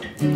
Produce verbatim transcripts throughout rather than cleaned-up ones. Thank you.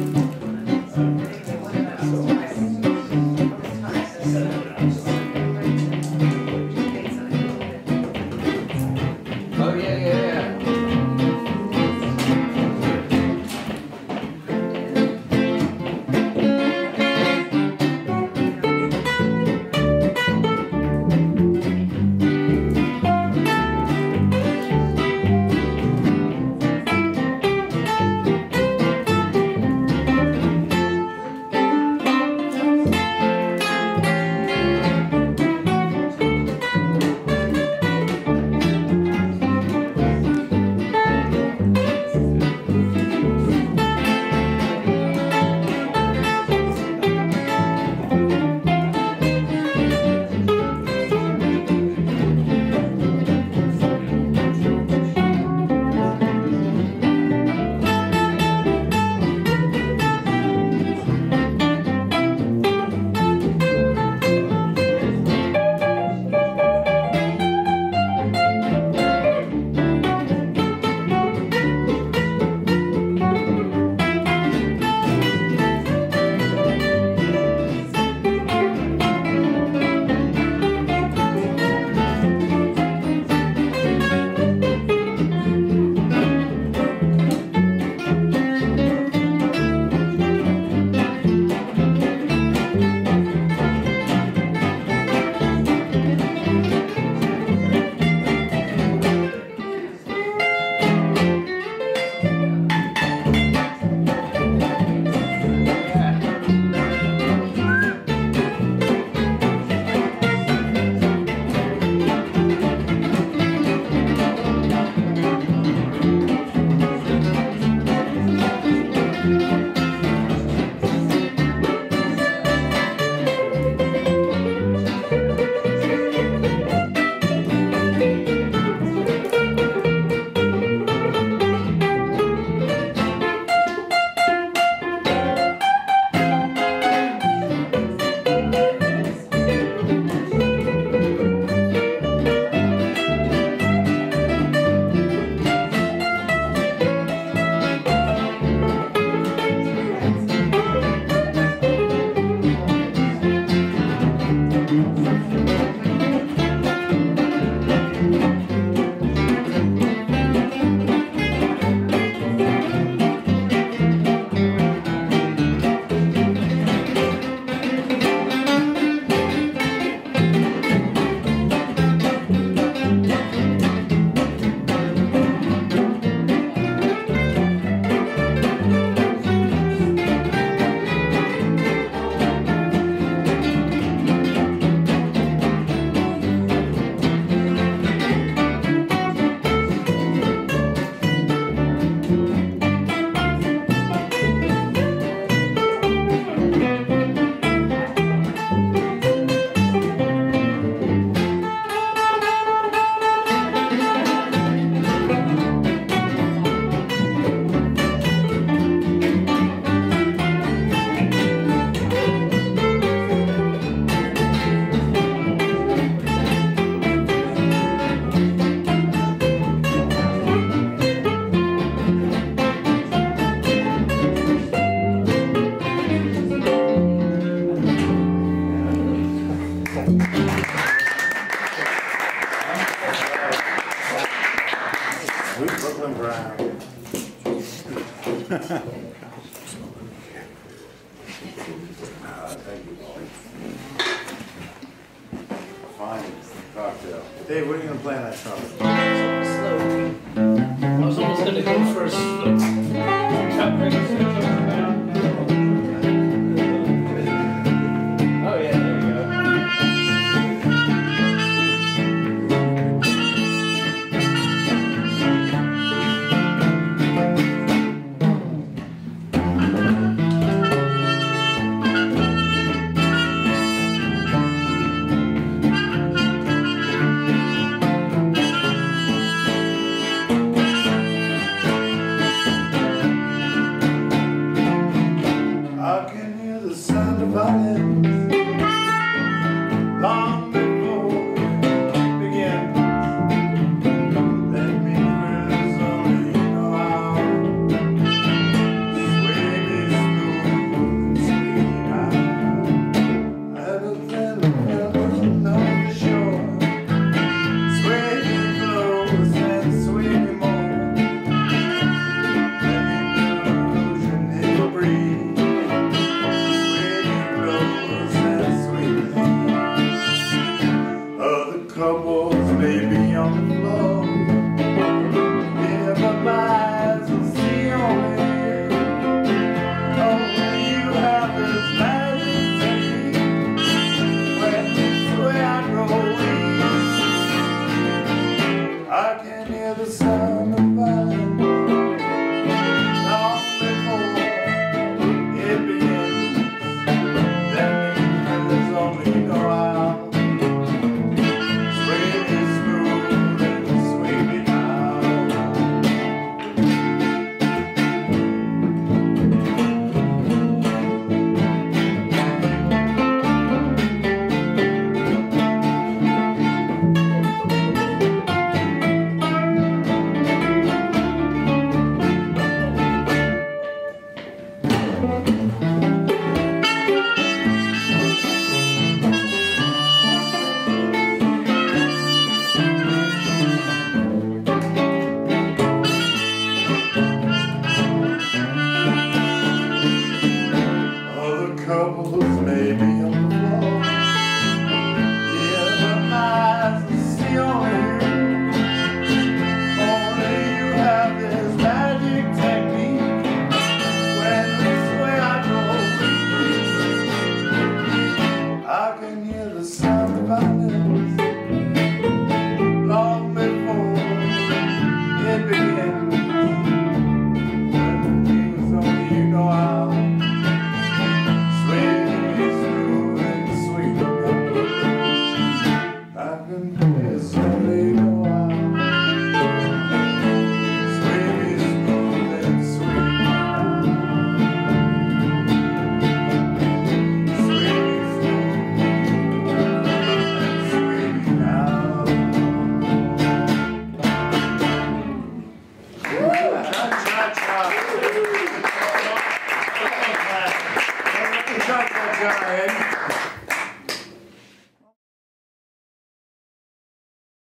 Wow.